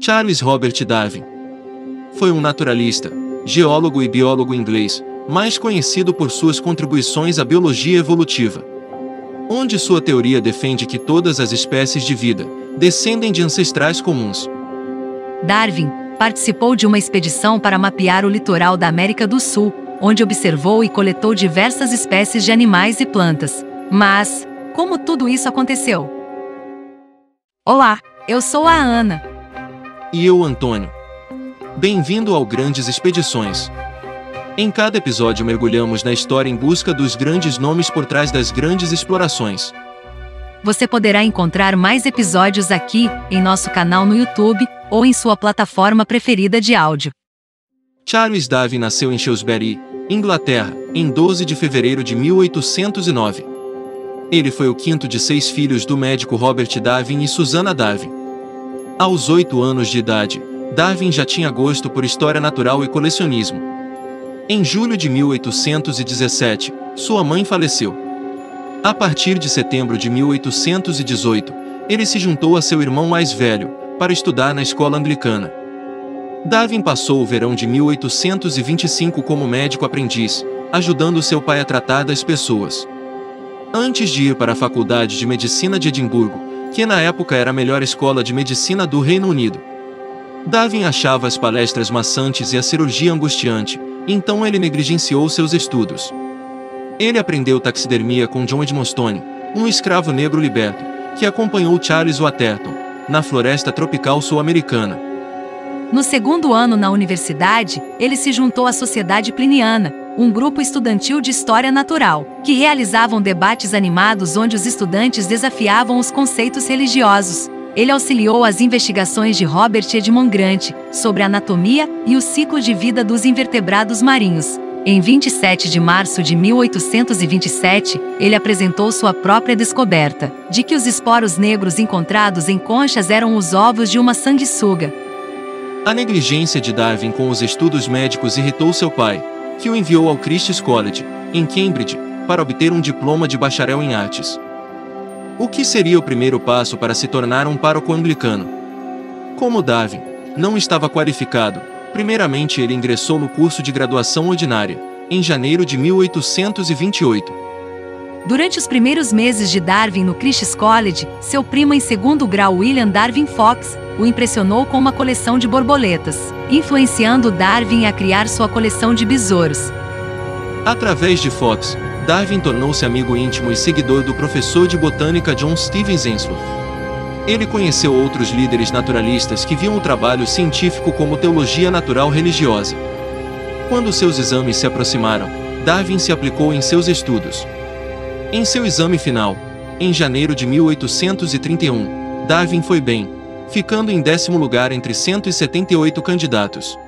Charles Robert Darwin foi um naturalista, geólogo e biólogo inglês, mais conhecido por suas contribuições à biologia evolutiva, onde sua teoria defende que todas as espécies de vida descendem de ancestrais comuns. Darwin participou de uma expedição para mapear o litoral da América do Sul, onde observou e coletou diversas espécies de animais e plantas. Mas, como tudo isso aconteceu? Olá, eu sou a Ana. E eu, Antônio. Bem-vindo ao Grandes Expedições. Em cada episódio mergulhamos na história em busca dos grandes nomes por trás das grandes explorações. Você poderá encontrar mais episódios aqui, em nosso canal no YouTube, ou em sua plataforma preferida de áudio. Charles Darwin nasceu em Shrewsbury, Inglaterra, em 12 de fevereiro de 1809. Ele foi o quinto de 6 filhos do médico Robert Darwin e Susana Darwin. Aos 8 anos de idade, Darwin já tinha gosto por história natural e colecionismo. Em julho de 1817, sua mãe faleceu. A partir de setembro de 1818, ele se juntou a seu irmão mais velho, para estudar na escola anglicana. Darwin passou o verão de 1825 como médico aprendiz, ajudando seu pai a tratar das pessoas. Antes de ir para a Faculdade de Medicina de Edimburgo, que na época era a melhor escola de medicina do Reino Unido, Darwin achava as palestras maçantes e a cirurgia angustiante, então ele negligenciou seus estudos. Ele aprendeu taxidermia com John Edmonstone, um escravo negro liberto, que acompanhou Charles Waterton, na floresta tropical sul-americana. No segundo ano na universidade, ele se juntou à Sociedade Pliniana, um grupo estudantil de história natural, que realizavam debates animados onde os estudantes desafiavam os conceitos religiosos. Ele auxiliou as investigações de Robert Edmond Grant sobre a anatomia e o ciclo de vida dos invertebrados marinhos. Em 27 de março de 1827, ele apresentou sua própria descoberta, de que os esporos negros encontrados em conchas eram os ovos de uma sanguessuga. A negligência de Darwin com os estudos médicos irritou seu pai, que o enviou ao Christ's College, em Cambridge, para obter um diploma de bacharel em artes, o que seria o primeiro passo para se tornar um pároco anglicano. Como Darwin não estava qualificado, primeiramente ele ingressou no curso de graduação ordinária, em janeiro de 1828. Durante os primeiros meses de Darwin no Christ's College, seu primo em segundo grau William Darwin Fox o impressionou com uma coleção de borboletas, influenciando Darwin a criar sua coleção de besouros. Através de Fox, Darwin tornou-se amigo íntimo e seguidor do professor de botânica John Stevens Henslow. Ele conheceu outros líderes naturalistas que viam o trabalho científico como teologia natural religiosa. Quando seus exames se aproximaram, Darwin se aplicou em seus estudos. Em seu exame final, em janeiro de 1831, Darwin foi bem, ficando em 10º lugar entre 178 candidatos.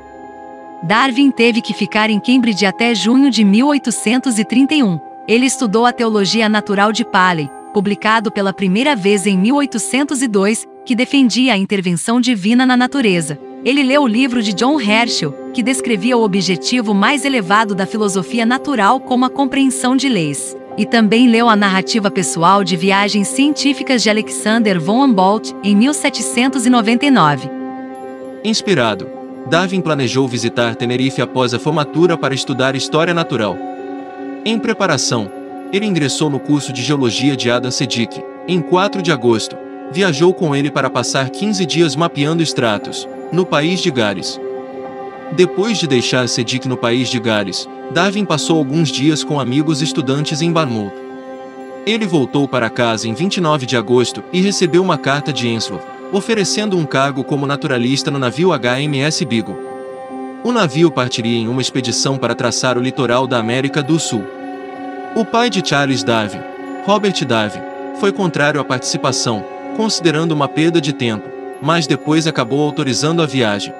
Darwin teve que ficar em Cambridge até junho de 1831. Ele estudou a teologia natural de Paley, publicado pela primeira vez em 1802, que defendia a intervenção divina na natureza. Ele leu o livro de John Herschel, que descrevia o objetivo mais elevado da filosofia natural como a compreensão de leis. E também leu a narrativa pessoal de viagens científicas de Alexander von Humboldt, em 1799. Inspirado, Darwin planejou visitar Tenerife após a formatura para estudar história natural. Em preparação, ele ingressou no curso de Geologia de Adam Sedgwick. Em 4 de agosto, viajou com ele para passar 15 dias mapeando estratos, no país de Gales. Depois de deixar Sedgwick no país de Gales, Darwin passou alguns dias com amigos estudantes em Barmouth. Ele voltou para casa em 29 de agosto e recebeu uma carta de Henslow, oferecendo um cargo como naturalista no navio HMS Beagle. O navio partiria em uma expedição para traçar o litoral da América do Sul. O pai de Charles Darwin, Robert Darwin, foi contrário à participação, considerando uma perda de tempo, mas depois acabou autorizando a viagem.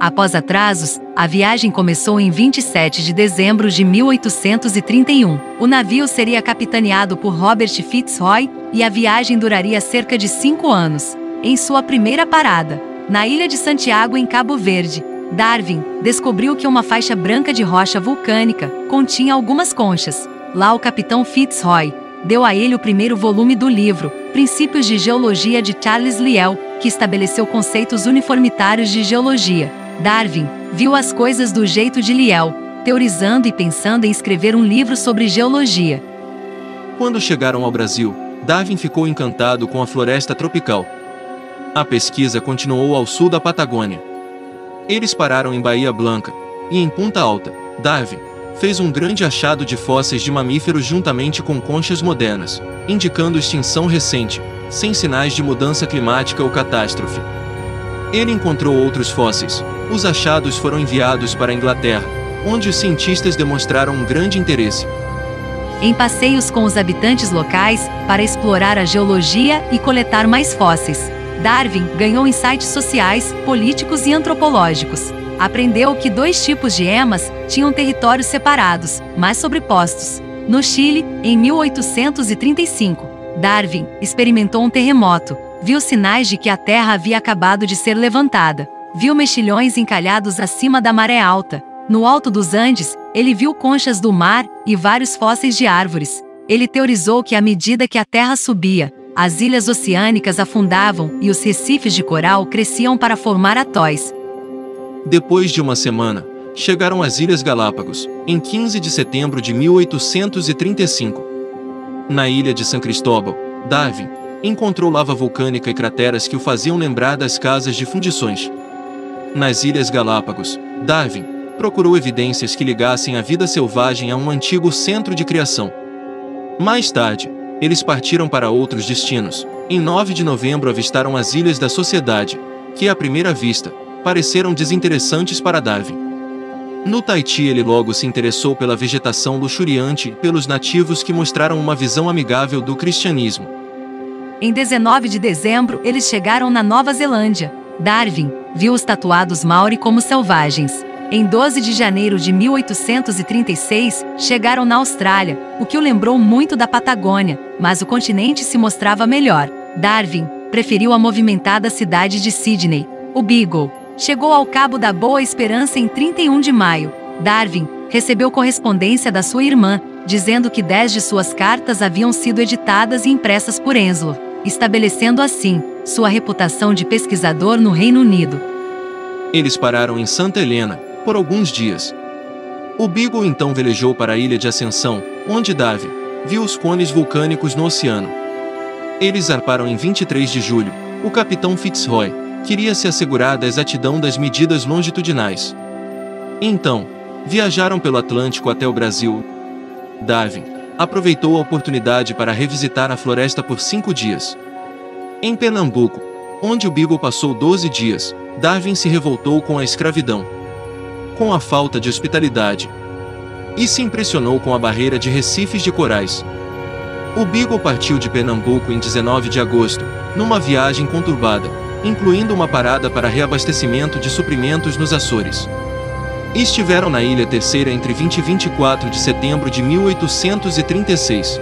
Após atrasos, a viagem começou em 27 de dezembro de 1831. O navio seria capitaneado por Robert Fitzroy e a viagem duraria cerca de 5 anos. Em sua primeira parada, na ilha de Santiago, em Cabo Verde, Darwin descobriu que uma faixa branca de rocha vulcânica continha algumas conchas. Lá o capitão Fitzroy deu a ele o primeiro volume do livro, Princípios de Geologia de Charles Lyell, que estabeleceu conceitos uniformitários de geologia. Darwin viu as coisas do jeito de Lyell, teorizando e pensando em escrever um livro sobre geologia. Quando chegaram ao Brasil, Darwin ficou encantado com a floresta tropical. A pesquisa continuou ao sul da Patagônia. Eles pararam em Bahia Blanca, e em Punta Alta, Darwin fez um grande achado de fósseis de mamíferos juntamente com conchas modernas, indicando extinção recente, sem sinais de mudança climática ou catástrofe. Ele encontrou outros fósseis. Os achados foram enviados para a Inglaterra, onde os cientistas demonstraram um grande interesse. Em passeios com os habitantes locais, para explorar a geologia e coletar mais fósseis, Darwin ganhou insights sociais, políticos e antropológicos. Aprendeu que dois tipos de emas tinham territórios separados, mas sobrepostos. No Chile, em 1835, Darwin experimentou um terremoto, viu sinais de que a Terra havia acabado de ser levantada, viu mexilhões encalhados acima da maré alta. No alto dos Andes, ele viu conchas do mar e vários fósseis de árvores. Ele teorizou que à medida que a Terra subia, as ilhas oceânicas afundavam e os recifes de coral cresciam para formar atóis. Depois de uma semana, chegaram às Ilhas Galápagos, em 15 de setembro de 1835. Na ilha de São Cristóbal, Darwin encontrou lava vulcânica e crateras que o faziam lembrar das casas de fundições. Nas Ilhas Galápagos, Darwin procurou evidências que ligassem a vida selvagem a um antigo centro de criação. Mais tarde, eles partiram para outros destinos. Em 9 de novembro avistaram as Ilhas da Sociedade, que à primeira vista pareceram desinteressantes para Darwin. No Tahiti ele logo se interessou pela vegetação luxuriante e pelos nativos que mostraram uma visão amigável do cristianismo. Em 19 de dezembro eles chegaram na Nova Zelândia. Darwin viu os tatuados Maori como selvagens. Em 12 de janeiro de 1836 chegaram na Austrália, o que o lembrou muito da Patagônia, mas o continente se mostrava melhor. Darwin preferiu a movimentada cidade de Sydney. O Beagle chegou ao Cabo da Boa Esperança em 31 de maio. Darwin recebeu correspondência da sua irmã, dizendo que 10 de suas cartas haviam sido editadas e impressas por Enzo, estabelecendo assim sua reputação de pesquisador no Reino Unido. Eles pararam em Santa Helena por alguns dias. O Beagle então velejou para a Ilha de Ascensão, onde Darwin viu os cones vulcânicos no oceano. Eles zarparam em 23 de julho. O capitão Fitzroy queria se assegurar da exatidão das medidas longitudinais. Então, viajaram pelo Atlântico até o Brasil. Darwin aproveitou a oportunidade para revisitar a floresta por 5 dias. Em Pernambuco, onde o Beagle passou 12 dias, Darwin se revoltou com a escravidão, com a falta de hospitalidade, e se impressionou com a barreira de recifes de corais. O Beagle partiu de Pernambuco em 19 de agosto, numa viagem conturbada, incluindo uma parada para reabastecimento de suprimentos nos Açores. Estiveram na Ilha Terceira entre 20 e 24 de setembro de 1836.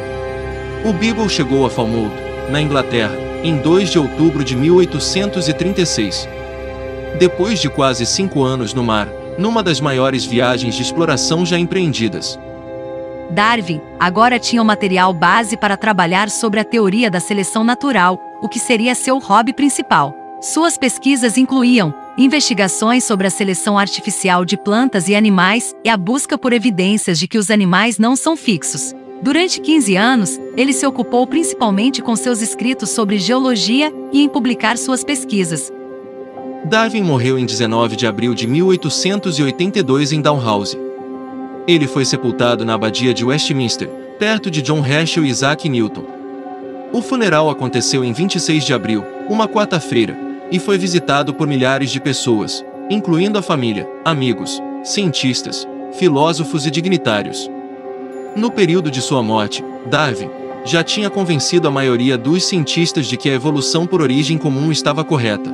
O Beagle chegou a Falmouth, na Inglaterra, em 2 de outubro de 1836. Depois de quase 5 anos no mar, numa das maiores viagens de exploração já empreendidas. Darwin agora tinha o material base para trabalhar sobre a teoria da seleção natural, o que seria seu hobby principal. Suas pesquisas incluíam investigações sobre a seleção artificial de plantas e animais e a busca por evidências de que os animais não são fixos. Durante 15 anos, ele se ocupou principalmente com seus escritos sobre geologia e em publicar suas pesquisas. Darwin morreu em 19 de abril de 1882 em Dalhousie. Ele foi sepultado na abadia de Westminster, perto de John Herschel e Isaac Newton. O funeral aconteceu em 26 de abril, uma quarta-feira, e foi visitado por milhares de pessoas, incluindo a família, amigos, cientistas, filósofos e dignitários. No período de sua morte, Darwin já tinha convencido a maioria dos cientistas de que a evolução por origem comum estava correta.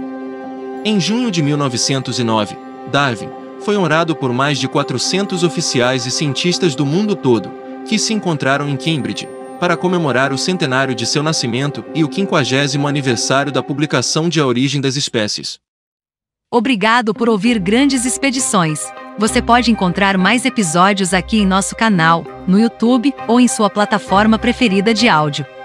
Em junho de 1909, Darwin foi honrado por mais de 400 oficiais e cientistas do mundo todo, que se encontraram em Cambridge, para comemorar o centenário de seu nascimento e o 50º aniversário da publicação de A Origem das Espécies. Obrigado por ouvir Grandes Expedições. Você pode encontrar mais episódios aqui em nosso canal, no YouTube ou em sua plataforma preferida de áudio.